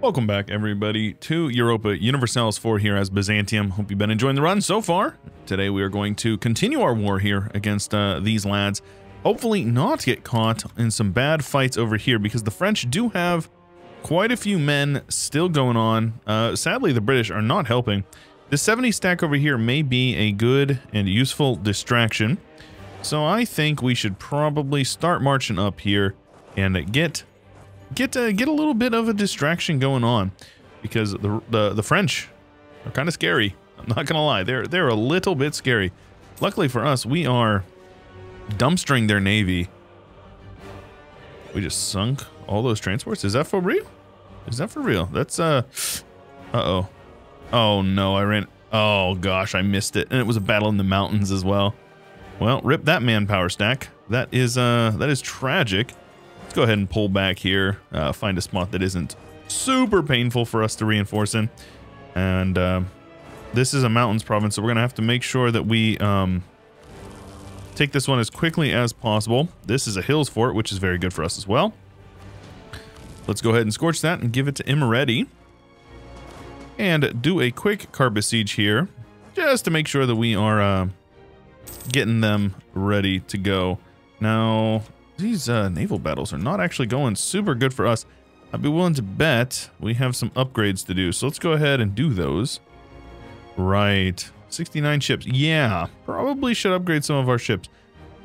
Welcome back, everybody, to Europa Universalis IV here as Byzantium. Hope you've been enjoying the run so far. Today we are going to continue our war here against these lads. Hopefully not get caught in some bad fights over here, because the French do have quite a few men still going on. Sadly, the British are not helping. The 70 stack over here may be a good and useful distraction. So I think we should probably start marching up here and get a little bit of a distraction going on, because the French are kind of scary. I'm not gonna lie, they're a little bit scary. Luckily for us, we are dumpstering their navy. We just sunk all those transports. Is that for real? Is that for real? That's uh-oh. Oh no, I ran. Oh gosh, I missed it. And it was a battle in the mountains as well. Well, rip that manpower stack. That is tragic. Let's go ahead and pull back here, find a spot that isn't super painful for us to reinforce in. And this is a mountains province, so we're going to have to make sure that we take this one as quickly as possible. This is a hills fort, which is very good for us as well. Let's go ahead and scorch that and give it to Imereti. And do a quick carpet siege here, just to make sure that we are getting them ready to go. Now, these naval battles are not actually going super good for us. I'd be willing to bet we have some upgrades to do, so let's go ahead and do those. Right, 69 ships. Yeah, probably should upgrade some of our ships.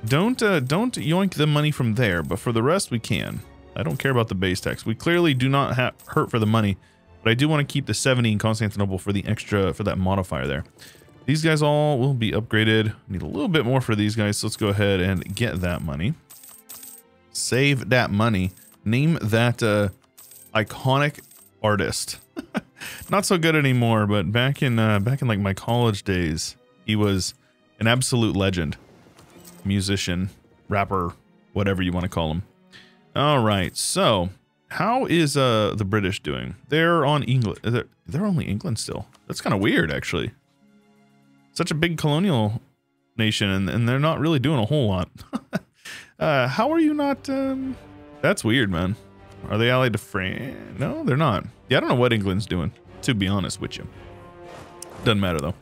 Don't yoink the money from there, but for the rest we can. I don't care about the base tax. We clearly do not hurt for the money, but I do want to keep the 70 in Constantinople for the extra, for that modifier there. These guys all will be upgraded. Need a little bit more for these guys, so let's go ahead and get that money. Save that money. Name that iconic artist. Not so good anymore, but back in like my college days, he was an absolute legend. Musician, rapper, whatever you want to call him. All right, so how is the British doing? They're on England. They're only England still. That's kind of weird, actually. Such a big colonial nation, and they're not really doing a whole lot. How are you not? That's weird, man. Are they allied to France? No, they're not. Yeah, I don't know what England's doing, to be honest with you. Doesn't matter, though.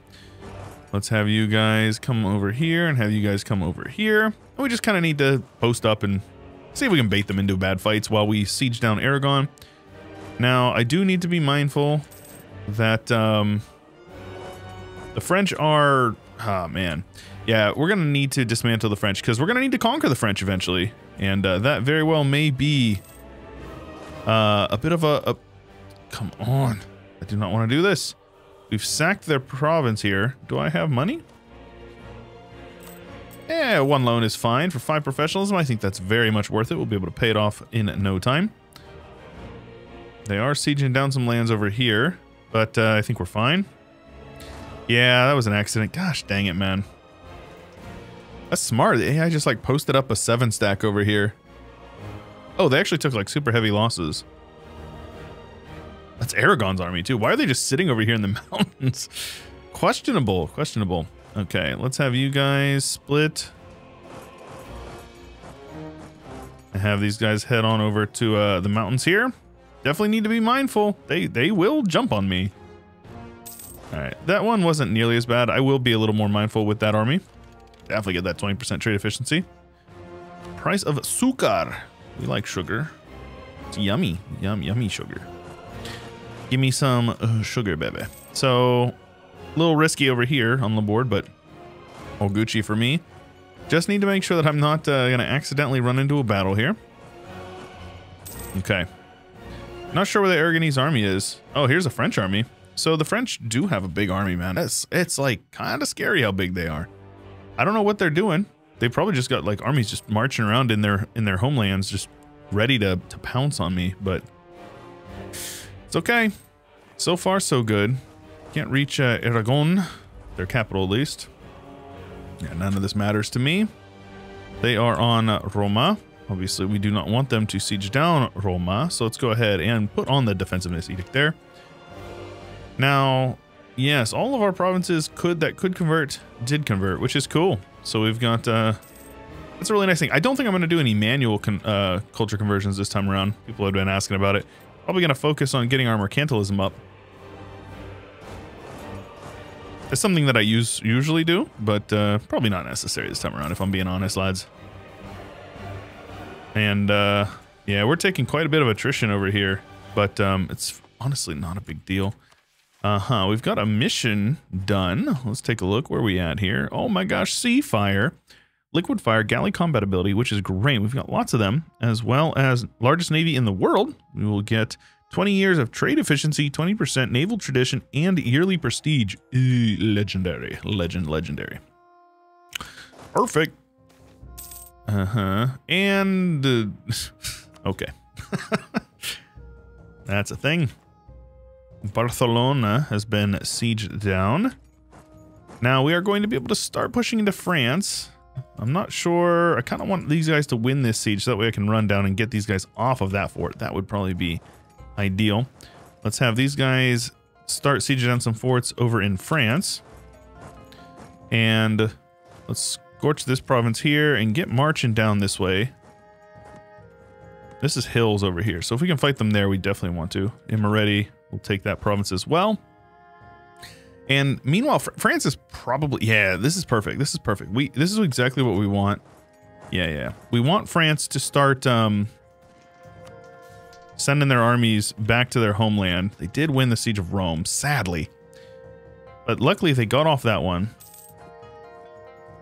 Let's have you guys come over here and have you guys come over here. And we just kind of need to post up and see if we can bait them into bad fights while we siege down Aragon. Now, I do need to be mindful that the French are... Oh, man. Yeah, we're going to need to dismantle the French, because we're going to need to conquer the French eventually. And that very well may be a bit of a... Come on. I do not want to do this. We've sacked their province here. Do I have money? Yeah, one loan is fine for 5 professionalism. I think that's very much worth it. We'll be able to pay it off in no time. They are sieging down some lands over here, but I think we're fine. Yeah, that was an accident. Gosh dang it, man. That's smart. I just like posted up a 7 stack over here. Oh, they actually took like super heavy losses. That's Aragon's army too. Why are they just sitting over here in the mountains? Questionable, questionable. Okay, let's have you guys split. I have these guys head on over to the mountains here. Definitely need to be mindful. They will jump on me. All right, that one wasn't nearly as bad. I will be a little more mindful with that army. Definitely get that 20% trade efficiency. Price of sukar. We like sugar. It's yummy. Yummy sugar. Give me some sugar, baby. So, a little risky over here on the board, but all Gucci for me. Just need to make sure that I'm not going to accidentally run into a battle here. Okay. Not sure where the Aragonese army is. Oh, here's a French army. So, the French do have a big army, man. It's like kind of scary how big they are. I don't know what they're doing. They probably just got like armies just marching around in their homelands, just ready to pounce on me, but it's okay. So far, so good. Can't reach Aragon, their capital at least. Yeah, none of this matters to me. They are on Roma. Obviously, we do not want them to siege down Roma, so let's go ahead and put on the defensiveness edict there. Now... Yes, all of our provinces could convert did convert, which is cool. So we've got that's a really nice thing. I don't think I'm going to do any manual culture conversions this time around. People have been asking about it. Probably going to focus on getting our mercantilism up. It's something that I usually do, but probably not necessary this time around, if I'm being honest, lads. And yeah, we're taking quite a bit of attrition over here, but it's honestly not a big deal. We've got a mission done. Let's take a look. Where are we at here? Oh my gosh, sea fire. Liquid fire, galley combat ability, which is great. We've got lots of them, as well as largest navy in the world. We will get 20 years of trade efficiency, 20% naval tradition, and yearly prestige. Ooh, legendary. Legendary. Perfect. And... okay. That's a thing. Barcelona has been sieged down. Now, we are going to be able to start pushing into France. I'm not sure. I kind of want these guys to win this siege, so that way I can run down and get these guys off of that fort. That would probably be ideal. Let's have these guys start sieging down some forts over in France. And let's scorch this province here and get marching down this way. This is hills over here, so if we can fight them there, we definitely want to. Imereti will take that province as well. And meanwhile, France is probably... yeah, this is perfect. This is perfect. This is exactly what we want. Yeah. We want France to start sending their armies back to their homeland. They did win the Siege of Rome, sadly. But luckily, they got off that one.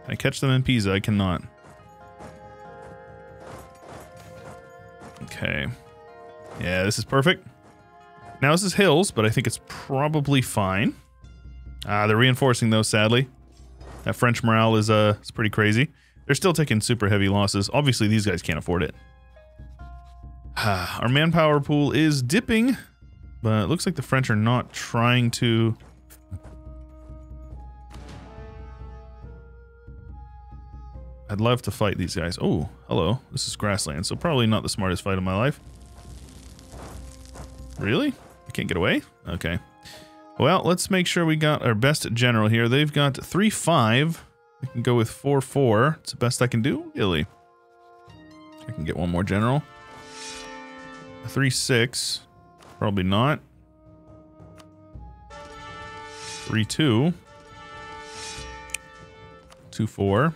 Can I catch them in Pisa? I cannot. Okay. Yeah, this is perfect. Now, this is hills, but I think it's probably fine. They're reinforcing though, sadly. That French morale is it's pretty crazy. They're still taking super heavy losses. Obviously, these guys can't afford it. Our manpower pool is dipping, but it looks like the French are not trying to... I'd love to fight these guys. Oh, hello. This is grassland, so probably not the smartest fight of my life. Really? I can't get away? Okay. Well, let's make sure we got our best general here. They've got 3-5. I can go with 4-4. It's the best I can do, really. I can get one more general. 3-6. Probably not. 3-2. 2-4.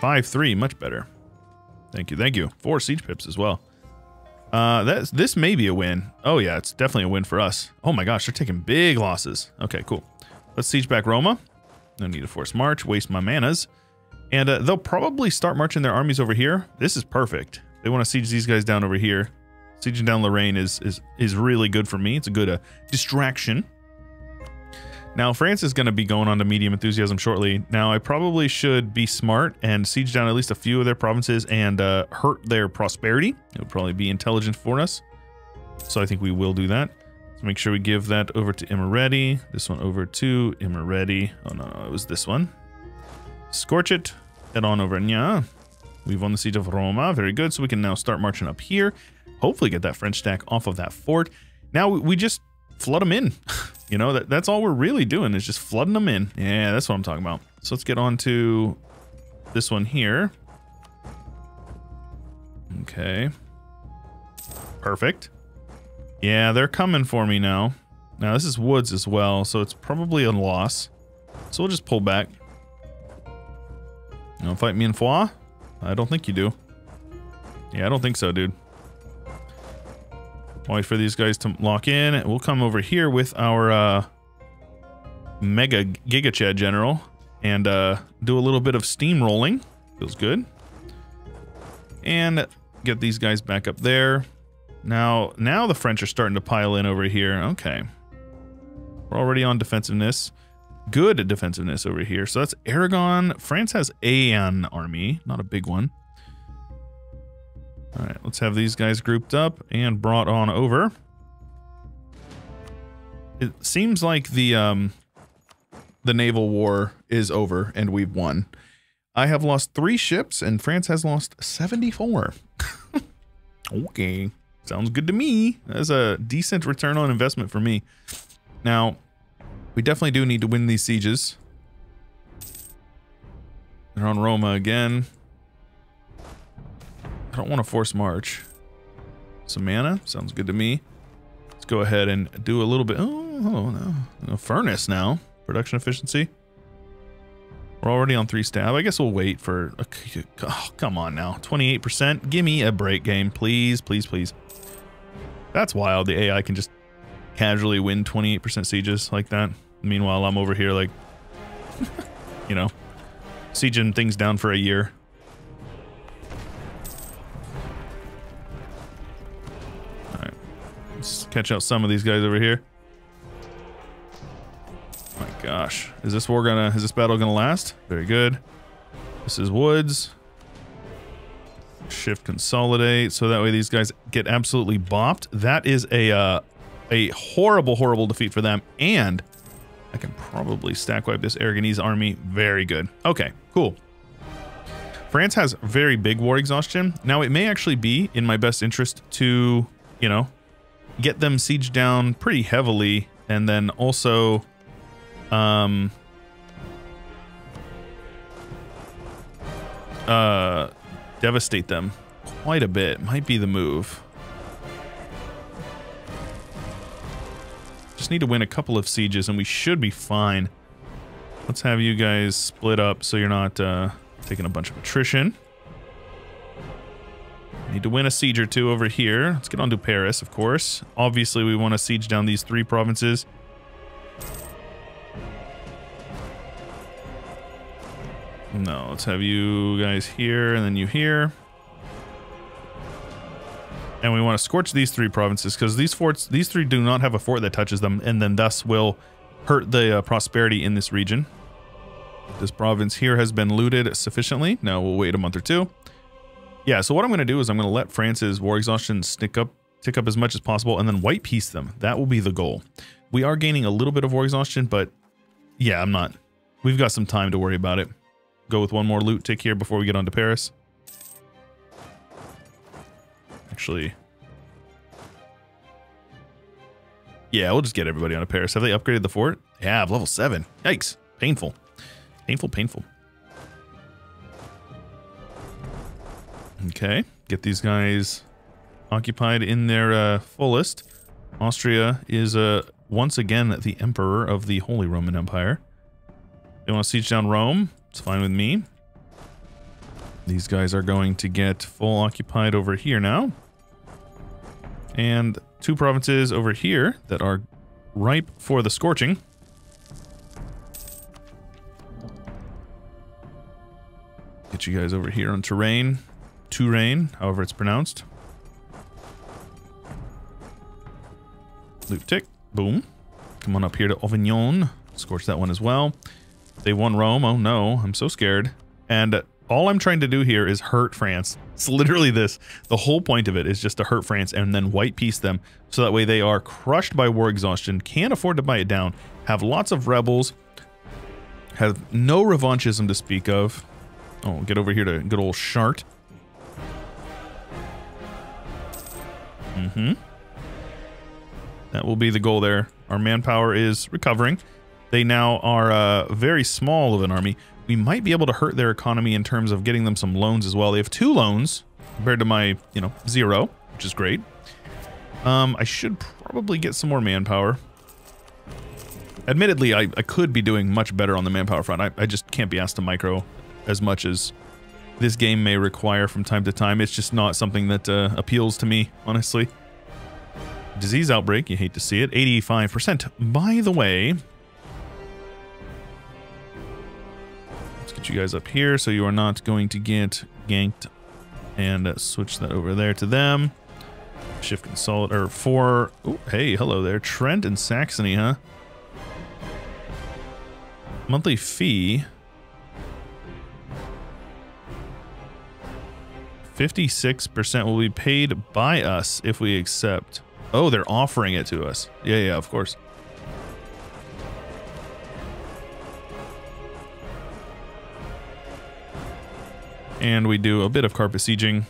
5-3. Much better. Thank you, thank you. 4 siege pips as well. This may be a win. Oh yeah, it's definitely a win for us. Oh my gosh, they're taking big losses. Okay, cool. Let's siege back Roma. No need to force march, waste my manas. And they'll probably start marching their armies over here. This is perfect. They want to siege these guys down over here. Sieging down Lorraine is really good for me. It's a good distraction. Now, France is going to be going on to medium enthusiasm shortly. Now, I probably should be smart and siege down at least a few of their provinces and hurt their prosperity. It would probably be intelligent for us. So I think we will do that. So make sure we give that over to Imereti. This one over to Imereti. Oh, no, it was this one. Scorch it. Head on over. Yeah. We've won the siege of Roma. Very good. So we can now start marching up here. Hopefully get that French stack off of that fort. Now, we just flood them in. You know, that's all we're really doing is just flooding them in. Yeah, that's what I'm talking about. So let's get on to this one here. Okay. Perfect. Yeah, they're coming for me now. Now, this is woods as well, so it's probably a loss. So we'll just pull back. You don't fight me in Foix? I don't think you do. Yeah, I don't think so, dude. Wait for these guys to lock in. We'll come over here with our Mega Gigachad General and do a little bit of steamrolling. Feels good. And get these guys back up there. Now the French are starting to pile in over here. Okay. We're already on defensiveness. Good defensiveness over here. So that's Aragon. France has an army. Not a big one. All right, let's have these guys grouped up and brought on over. It seems like the naval war is over and we've won. I have lost 3 ships and France has lost 74. Okay, sounds good to me. That's a decent return on investment for me. Now, we definitely do need to win these sieges. They're on Roma again. I don't want to force march. some mana. Sounds good to me. Let's go ahead and do a little bit. Oh no. A furnace now. Production efficiency. We're already on 3 stab. I guess we'll wait for... Oh, come on now. 28%. Give me a break, game. Please, please, please. That's wild. The AI can just casually win 28% sieges like that. Meanwhile, I'm over here like... you know. Sieging things down for a year. Alright. Let's catch out some of these guys over here. Gosh, is this war gonna, is this battle gonna last? Very good. This is woods. Shift consolidate, so that way these guys get absolutely bopped. That is a horrible, horrible defeat for them, and I can probably stack wipe this Aragonese army. Very good. Okay, cool. France has very big war exhaustion. Now, it may actually be in my best interest to, you know, get them sieged down pretty heavily, and then also... devastate them quite a bit. Might be the move. Just need to win a couple of sieges and we should be fine. Let's have you guys split up so you're not taking a bunch of attrition. Need to win a siege or two over here. Let's get on to Paris, of course. Obviously, we want to siege down these 3 provinces. No, let's have you guys here and then you here. And we want to scorch these 3 provinces because these forts, these 3 do not have a fort that touches them, and then thus will hurt the prosperity in this region. This province here has been looted sufficiently. Now we'll wait a month or two. Yeah, so what I'm going to do is I'm going to let France's war exhaustion tick up as much as possible and then white piece them. That will be the goal. We are gaining a little bit of war exhaustion, but yeah, I'm not. We've got some time to worry about it. Go with one more loot tick here before we get on to Paris. Actually, yeah, we'll just get everybody on to Paris. Have they upgraded the fort? Yeah, level 7. Yikes. Painful. Painful, painful. Okay. Get these guys occupied in their fullest. Austria is once again the emperor of the Holy Roman Empire. They want to siege down Rome. It's fine with me. These guys are going to get full occupied over here now. And 2 provinces over here that are ripe for the scorching. Get you guys over here on Touraine. Touraine, however it's pronounced. Loop tick. Boom. Come on up here to Avignon. Scorch that one as well. They won Rome. Oh no, I'm so scared. And all I'm trying to do here is hurt France. It's literally this. The whole point of it is just to hurt France and then white piece them. So that way they are crushed by war exhaustion, can't afford to buy it down, have lots of rebels, have no revanchism to speak of. Oh, get over here to good old Chartres. Mm-hmm. That will be the goal there. Our manpower is recovering. They now are very small of an army. We might be able to hurt their economy in terms of getting them some loans as well. They have 2 loans compared to my, you know, 0, which is great. I should probably get some more manpower. Admittedly, I could be doing much better on the manpower front. I just can't be asked to micro as much as this game may require from time to time. It's just not something that appeals to me, honestly. Disease outbreak, you hate to see it. 85%. By the way... you guys up here so you are not going to get ganked, and switch that over there to them. Shift consult or 4. Ooh, hey, hello there, Trent and Saxony, huh? Monthly fee 56% will be paid by us if we accept. Oh, they're offering it to us. Yeah, of course. And we do a bit of carpet sieging.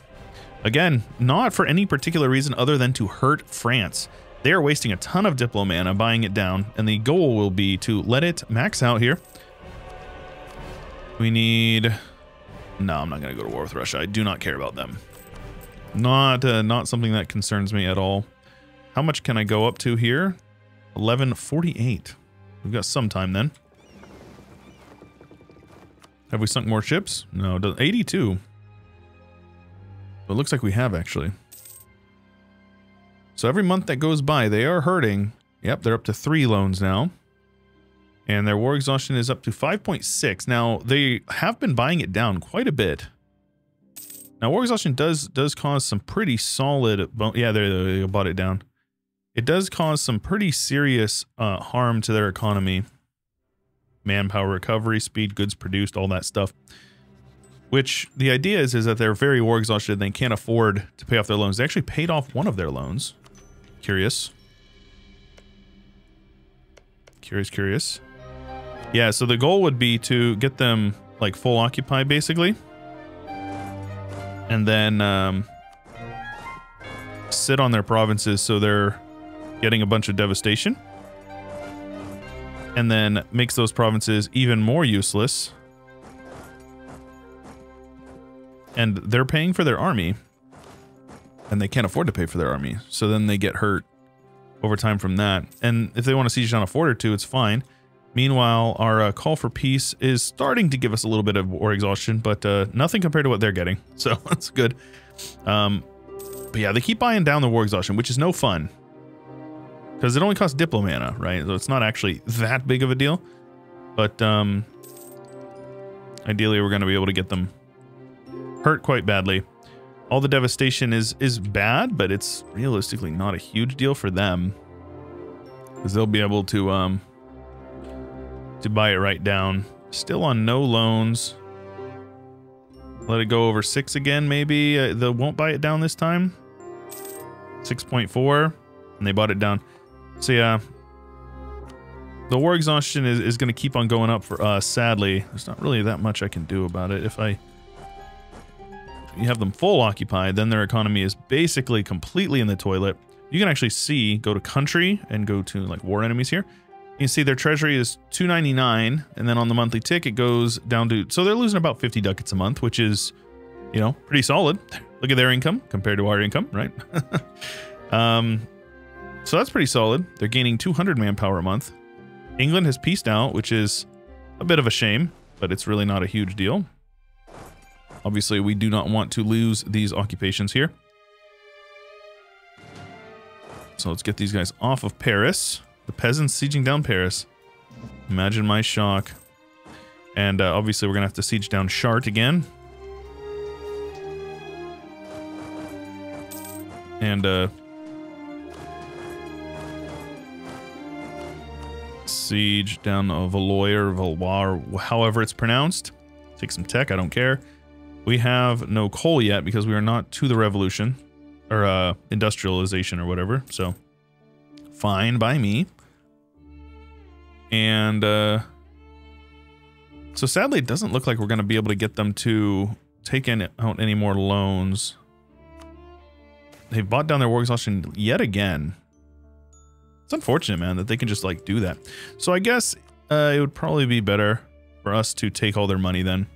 Again, not for any particular reason other than to hurt France. They are wasting a ton of diplomana buying it down, and the goal will be to let it max out here. We need... No, I'm not going to go to war with Russia. I do not care about them. Not something that concerns me at all. How much can I go up to here? 1148. We've got some time then. Have we sunk more ships? No, 82. But it looks like we have, actually. So every month that goes by, they are hurting. Yep, they're up to 3 loans now. And their war exhaustion is up to 5.6. Now, they have been buying it down quite a bit. Now, war exhaustion does cause some pretty solid... Yeah, they bought it down. It does cause some pretty serious harm to their economy. Manpower recovery, speed, goods produced, all that stuff. Which, the idea is that they're very war exhausted and they can't afford to pay off their loans. They actually paid off one of their loans. Curious. Curious, curious. Yeah, so the goal would be to get them, like, full occupy, basically. And then, sit on their provinces so they're getting a bunch of devastation. And then makes those provinces even more useless. And they're paying for their army. And they can't afford to pay for their army. So then they get hurt over time from that. And if they want to siege down a fort or two, it's fine. Meanwhile, our call for peace is starting to give us a little bit of war exhaustion, but nothing compared to what they're getting. So that's good. But yeah, they keep buying down the war exhaustion, which is no fun. Because it only costs diplomana, right? So it's not actually that big of a deal. But ideally, we're going to be able to get them hurt quite badly. All the devastation is bad, but it's realistically not a huge deal for them. Because they'll be able to buy it right down. Still on no loans. Let it go over 6 again, maybe. They won't buy it down this time. 6.4. And they bought it down. So yeah. The war exhaustion is going to keep on going up for us, sadly. There's not really that much I can do about it. If you have them full occupied, then their economy is basically completely in the toilet. You can actually see, go to country and go to like war enemies here. You can see their treasury is 299, and then on the monthly tick it goes down to, so they're losing about 50 ducats a month, which is, you know, pretty solid. Look at their income compared to our income, right? So that's pretty solid. They're gaining 200 manpower a month. England has peaced out, which is a bit of a shame, but it's really not a huge deal. Obviously, we do not want to lose these occupations here. So let's get these guys off of Paris. The peasants sieging down Paris. Imagine my shock. And obviously, we're going to have to siege down Chartres again. And siege down Valois or Valois, however it's pronounced. Take some tech, I don't care. We have no coal yet because we are not to the revolution or industrialization or whatever, so fine by me. And so sadly it doesn't look like we're going to be able to get them to take out any more loans. They've bought down their war exhaustion yet again. It's unfortunate, man, that they can just like do that. So I guess it would probably be better for us to take all their money then.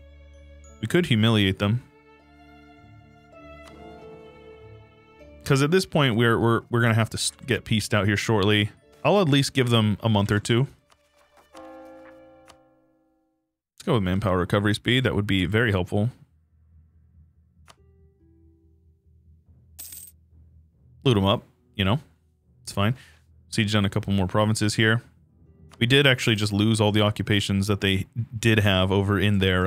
We could humiliate them. Because at this point, we're going to have to get pieced out here shortly. I'll at least give them a month or two. Let's go with manpower recovery speed. That would be very helpful. Loot them up, you know. It's fine. Siege down a couple more provinces here. We did actually just lose all the occupations that they did have over in their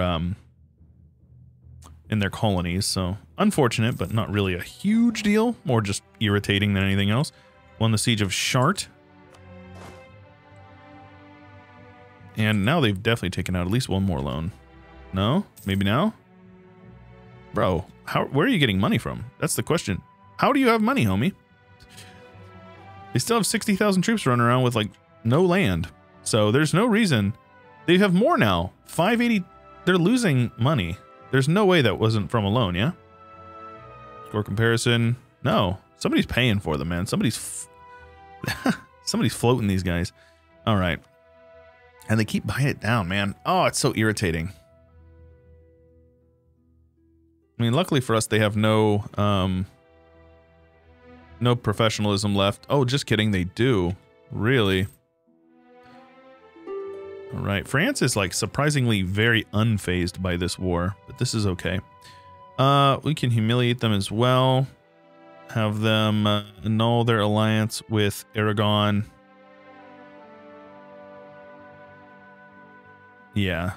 colonies, so unfortunate, but not really a huge deal. More just irritating than anything else. Won the siege of Chartres. And now they've definitely taken out at least one more loan. No? Maybe now? Bro, where are you getting money from? That's the question. How do you have money, homie? They still have 60,000 troops running around with, like, no land. So there's no reason. They have more now. 580. They're losing money. There's no way that wasn't from a loan, yeah? Score comparison. No. Somebody's paying for them, man. Somebody's floating these guys. All right. And they keep buying it down, man. Oh, it's so irritating. I mean, luckily for us, they have no No professionalism left. Oh, just kidding. They do. Really? All right. France is like surprisingly very unfazed by this war, but this is okay. We can humiliate them as well. Have them annul their alliance with Aragon. Yeah.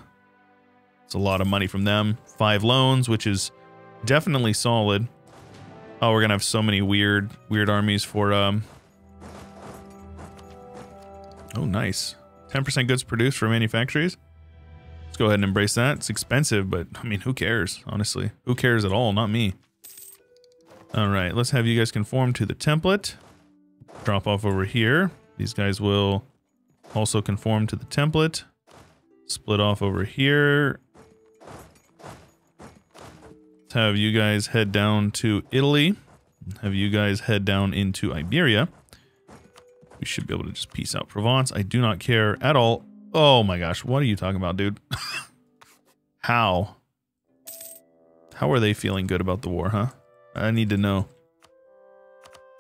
It's a lot of money from them. 5 loans, which is definitely solid. Oh, we're gonna have so many weird armies for, Oh, nice. 10% goods produced for manufactories. Let's go ahead and embrace that. It's expensive, but, I mean, who cares, honestly? Who cares at all? Not me. Alright, let's have you guys conform to the template. Drop off over here. These guys will also conform to the template. Split off over here. Have you guys head down to Italy. Have you guys head down into Iberia. We should be able to just peace out Provence. I do not care at all. Oh my gosh, what are you talking about, dude? How? How are they feeling good about the war, huh? I need to know.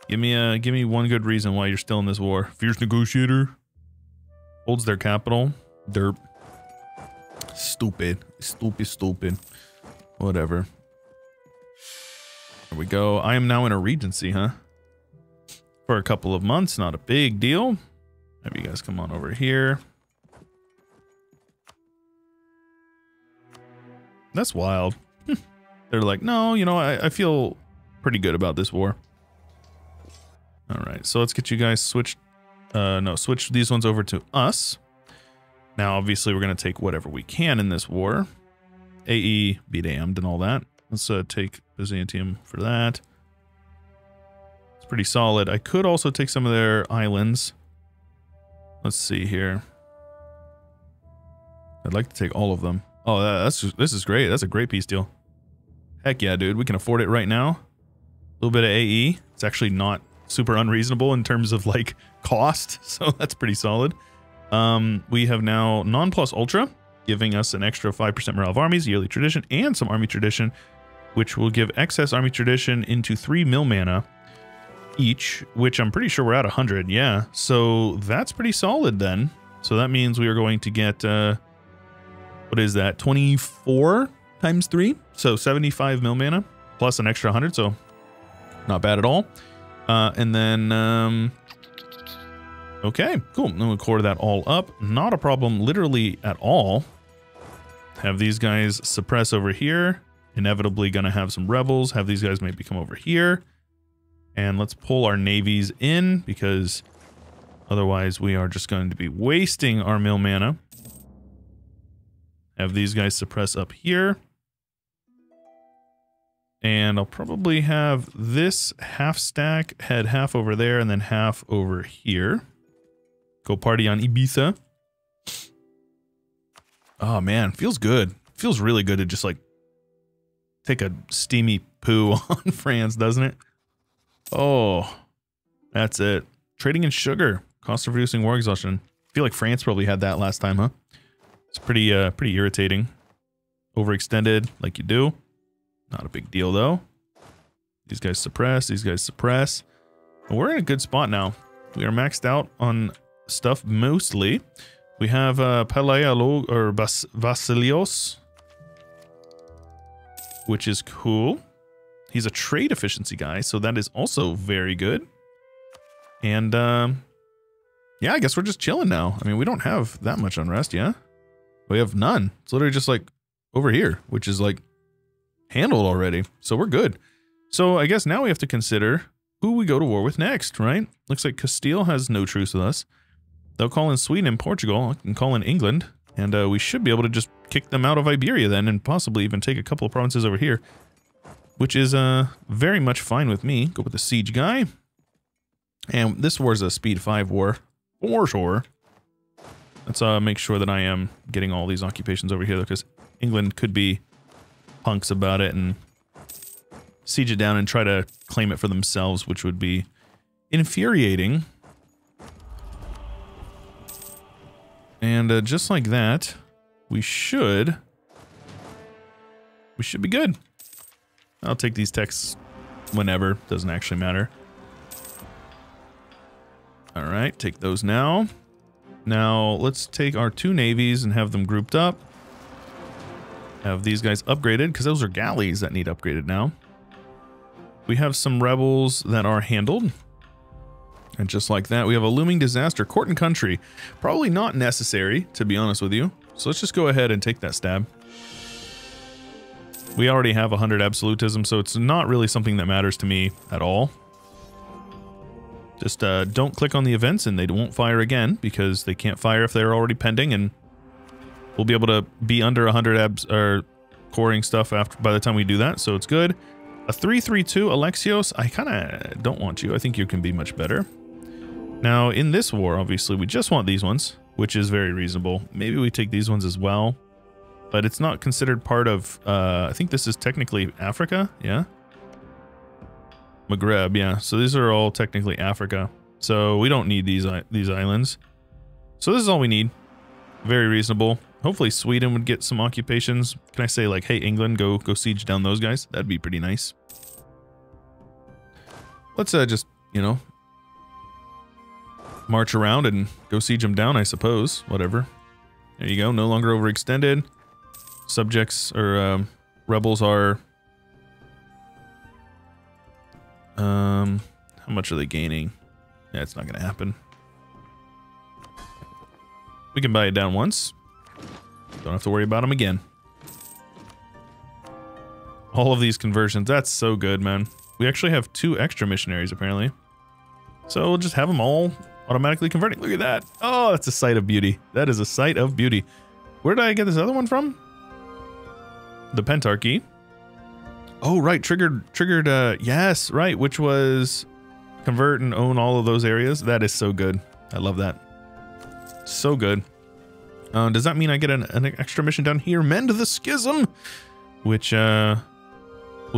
Give me one good reason why you're still in this war. Fierce negotiator. Holds their capital. Derp. Stupid. Stupid, stupid. Whatever. There we go. I am now in a regency, huh? For a couple of months, not a big deal. Have you guys come on over here. That's wild. They're like, no, you know, I feel pretty good about this war. All right, so let's get you guys switched. No, switch these ones over to us. Now, obviously, we're going to take whatever we can in this war. AE, be damned, and all that. Let's take Byzantium for that. It's pretty solid. I could also take some of their islands. Let's see here. I'd like to take all of them. Oh, this is great. That's a great peace deal. Heck yeah, dude. We can afford it right now. A little bit of AE. It's actually not super unreasonable in terms of, like, cost. So that's pretty solid. We have now Nonplus Ultra, giving us an extra 5% morale of armies, yearly tradition, and some army tradition, which will give excess army tradition into 3 mill mana each, which I'm pretty sure we're at 100. Yeah, so that's pretty solid then. So that means we are going to get, what is that? 24 times 3. So 75 mill mana plus an extra 100. So not bad at all. And then, okay, cool. Then we'll core that all up. Not a problem literally at all. Have these guys suppress over here. Inevitably gonna have some rebels. Have these guys maybe come over here. And let's pull our navies in, because otherwise we are just going to be wasting our mill mana. Have these guys suppress up here. And I'll probably have this half stack head half over there and then half over here. Go party on Ibiza. Oh man, feels good. Feels really good to just like take a steamy poo on France, doesn't it? Oh, that's it. Trading in sugar, cost of reducing war exhaustion. I feel like France probably had that last time, huh? It's pretty irritating. Overextended, like you do. Not a big deal though. These guys suppress. These guys suppress. And we're in a good spot now. We are maxed out on stuff mostly. We have Palaiolo or Vasilios, which is cool. He's a trade efficiency guy, so that is also very good. And yeah, I guess we're just chilling now. I mean, we don't have that much unrest, yeah? We have none. It's literally just like over here, which is like handled already. So we're good. So I guess now we have to consider who we go to war with next, right? Looks like Castile has no truce with us. They'll call in Sweden and Portugal. I can call in England. And we should be able to just kick them out of Iberia then, and possibly even take a couple of provinces over here, which is very much fine with me. Go with the siege guy. And this war is a speed 5 war, for sure. Let's make sure that I am getting all these occupations over here, because England could be punks about it and siege it down and try to claim it for themselves, which would be infuriating. And just like that, we should be good. I'll take these texts whenever, doesn't actually matter. All right, take those now. Now, let's take our two navies and have them grouped up. Have these guys upgraded, because those are galleys that need upgraded now. We have some rebels that are handled. And just like that, we have a looming disaster. Court and country. Probably not necessary, to be honest with you. So let's just go ahead and take that stab. We already have 100 absolutism, so it's not really something that matters to me at all. Just don't click on the events and they won't fire again, because they can't fire if they're already pending, and we'll be able to be under 100 abs or coring stuff after by the time we do that, so it's good. A 3-3-2 Alexios, I kind of don't want you. I think you can be much better. Now, in this war, obviously, we just want these ones, which is very reasonable. Maybe we take these ones as well, but it's not considered part of, I think this is technically Africa, yeah? Maghreb, yeah. So these are all technically Africa. So we don't need these islands. So this is all we need. Very reasonable. Hopefully Sweden would get some occupations. Can I say, like, hey, England, go siege down those guys? That'd be pretty nice. Let's just, you know, march around and go siege them down, I suppose. Whatever. There you go. No longer overextended. Subjects or rebels are... how much are they gaining? Yeah, it's not going to happen. We can buy it down once. Don't have to worry about them again. All of these conversions. That's so good, man. We actually have 2 extra missionaries, apparently. So we'll just have them all automatically converting. Look at that. Oh, that's a sight of beauty. That is a sight of beauty. Where did I get this other one from? The Pentarchy. Oh, right. Triggered. Yes, right. Which was convert and own all of those areas. That is so good. I love that. So good. Does that mean I get an extra mission down here? Mend the Schism, which will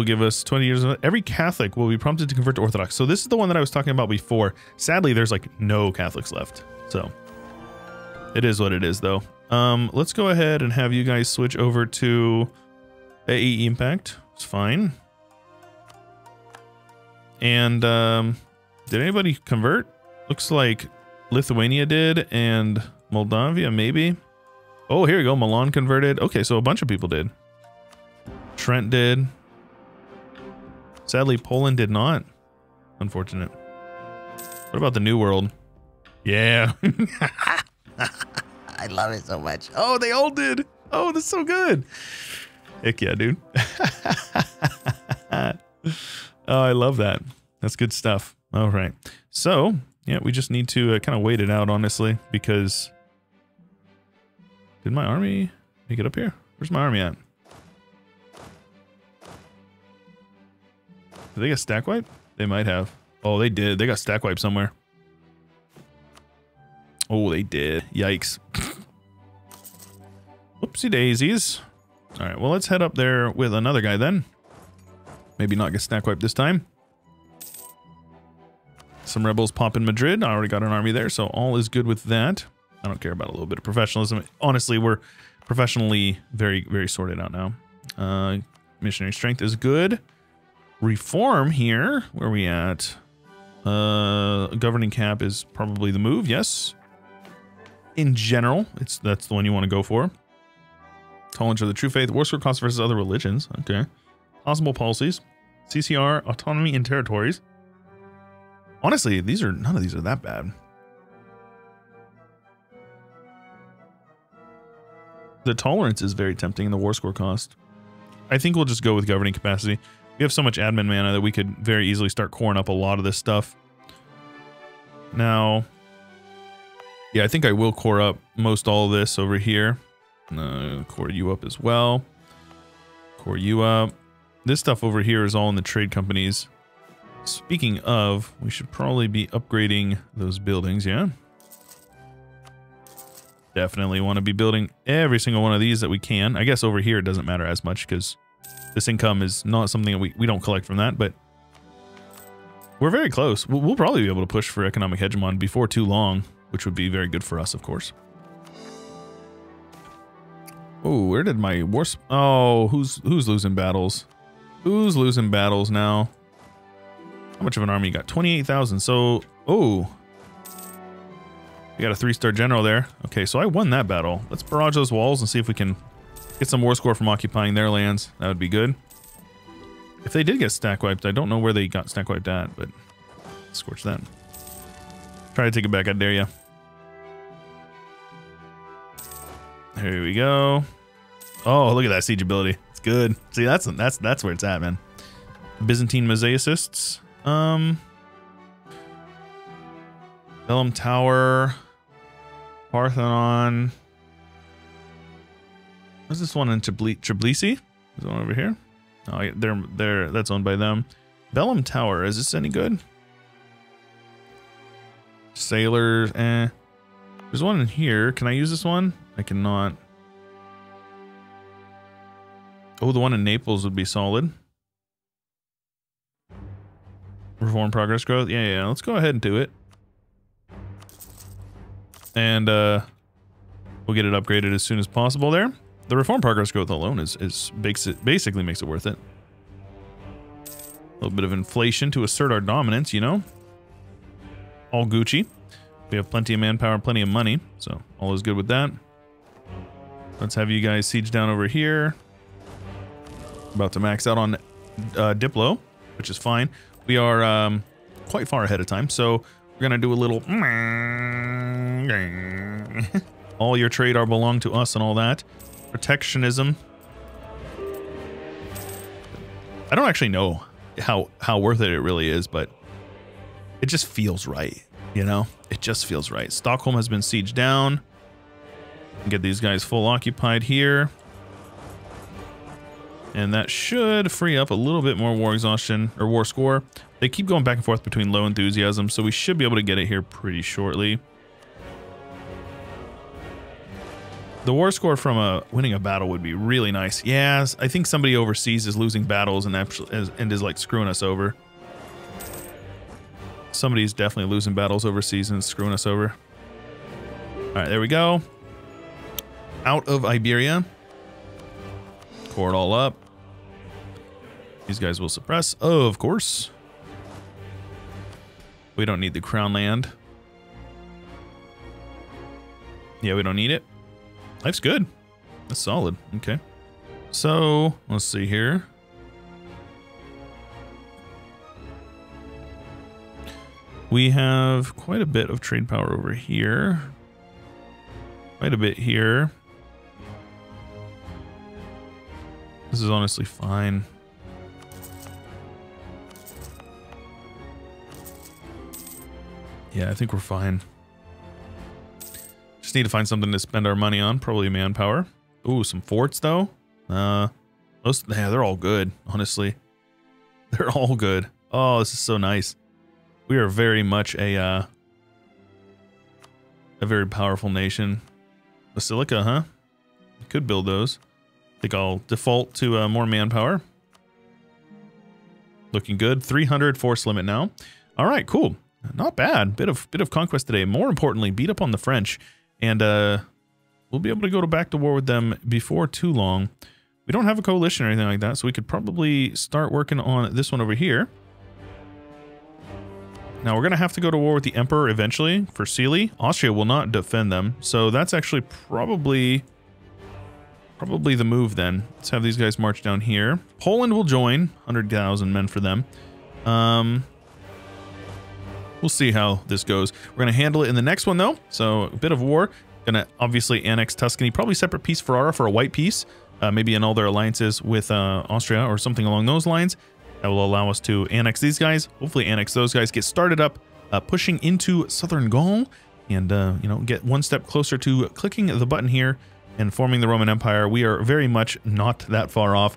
give us 20 years. Every Catholic will be prompted to convert to Orthodox. So this is the one that I was talking about before. Sadly, there's like no Catholics left. So it is what it is, though. Let's go ahead and have you guys switch over to AE Impact. It's fine. And did anybody convert? Looks like Lithuania did, and Moldavia maybe. Oh, here we go. Milan converted. Okay, so a bunch of people did. Trent did. Sadly, Poland did not. Unfortunate. What about the New World? Yeah. I love it so much. Oh, they all did. Oh, that's so good. Heck yeah, dude. Oh, I love that. That's good stuff. All right. So, yeah, we just need to kind of wait it out, honestly, because... Did my army make it up here? Where's my army at? Did they get stack wipe? They might have. Oh, they did. They got stack wipe somewhere. Oh, they did. Yikes. Whoopsie daisies. All right, well, let's head up there with another guy then. Maybe not get snack wiped this time. Some rebels pop in Madrid. I already got an army there, so all is good with that. I don't care about a little bit of professionalism. Honestly, we're professionally very, very sorted out now. Missionary strength is good. Reform here. Where are we at? Governing cap is probably the move, yes. In general, that's the one you want to go for. Tolerance of the true faith, war score costs versus other religions. Okay. Possible policies. CCR, autonomy and territories. Honestly, these are none of these are that bad. The tolerance is very tempting and the war score cost. I think we'll just go with governing capacity. We have so much admin mana that we could very easily start coring up a lot of this stuff. Now, yeah, I think I will core up most all of this over here. Core you up as well. Core you up. This stuff over here is all in the trade companies. Speaking of, we should probably be upgrading those buildings, yeah? Definitely want to be building every single one of these that we can. I guess over here it doesn't matter as much because this income is not something that we don't collect from that, but we're very close. We'll probably be able to push for economic hegemony before too long, which would be very good for us, of course. Oh, where did my wars? Oh, who's losing battles? Who's losing battles now? How much of an army you got? 28,000. So, oh, We got a 3-star general there. Okay, so I won that battle. Let's barrage those walls and see if we can get some war score from occupying their lands. That would be good. If they did get stack wiped, I don't know where they got stack wiped at, but scorch that. Try to take it back, I dare ya. Here we go. Oh, look at that siege ability. It's good. See, that's where it's at, man. Byzantine mosaicists. Vellum Tower, Parthenon. What's this one in Tbilisi? This one over here? Oh, they're that's owned by them. Vellum Tower, is this any good? Sailors, eh. There's one in here. Can I use this one? I cannot. Oh, the one in Naples would be solid. Reform, progress, growth. Yeah, let's go ahead and do it. And we'll get it upgraded as soon as possible there. The reform progress growth alone basically makes it worth it. A little bit of inflation to assert our dominance, you know. All Gucci. We have plenty of manpower, plenty of money, so all is good with that. Let's have you guys siege down over here. About to max out on Diplo, which is fine. We are quite far ahead of time, so we're gonna do a little all your trade are belong to us and all that. Protectionism. I don't actually know how worth it really is, but it just feels right, you know? It just feels right. Stockholm has been sieged down. Get these guys full occupied here. And that should free up a little bit more war exhaustion, or war score. They keep going back and forth between low enthusiasm, so we should be able to get it here pretty shortly. The war score from winning a battle would be really nice. Yeah, I think somebody overseas is losing battles and is like screwing us over. Somebody's definitely losing battles overseas and screwing us over. All right, there we go. Out of Iberia. Core it all up. These guys will suppress. Oh, of course. We don't need the crown land. Yeah, we don't need it. Life's good. That's solid. Okay. So, let's see here. We have quite a bit of trade power over here. Quite a bit here. This is honestly fine. Yeah, I think we're fine. Just need to find something to spend our money on. Probably manpower. Ooh, some forts though. Yeah, they're all good. Honestly, they're all good. Oh, this is so nice. We are very much a very powerful nation. Basilica, huh? We could build those. I think I'll default to more manpower. Looking good. 300 force limit now. All right, cool. Not bad. Bit of conquest today. More importantly, beat up on the French, and we'll be able to go back to war with them before too long. We don't have a coalition or anything like that, so we could probably start working on this one over here. Now we're gonna have to go to war with the Emperor eventually for Sicily. Austria will not defend them, so that's actually probably the move then. Let's have these guys march down here. Poland will join. 100,000 men for them. We'll see how this goes. We're going to handle it in the next one, though. So, a bit of war. Going to obviously annex Tuscany. Probably separate piece Ferrara for a white piece. Maybe in all their alliances with Austria or something along those lines. That will allow us to annex these guys. Hopefully annex those guys. Get started up pushing into southern Gaul. And, you know, get one step closer to clicking the button here and forming the Roman Empire. We are very much not that far off.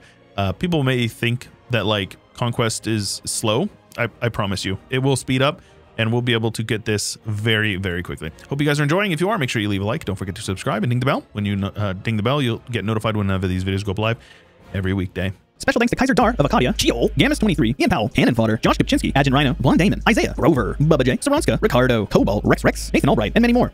People may think that, like, conquest is slow. I promise you. It will speed up. And we'll be able to get this very, very quickly. Hope you guys are enjoying. If you are, make sure you leave a like. Don't forget to subscribe and ding the bell. When you ding the bell, you'll get notified whenever these videos go up live every weekday. Special thanks to Kaiser Dar of Acadia, Chiol, Gammas23, Ian Powell, Cannon Fodder, Josh Kopchinski, Ajin Rhino, Blond Damon, Isaiah, Rover, Bubba J, Saronska, Ricardo, Cobalt, Rex Nathan Albright, and many more.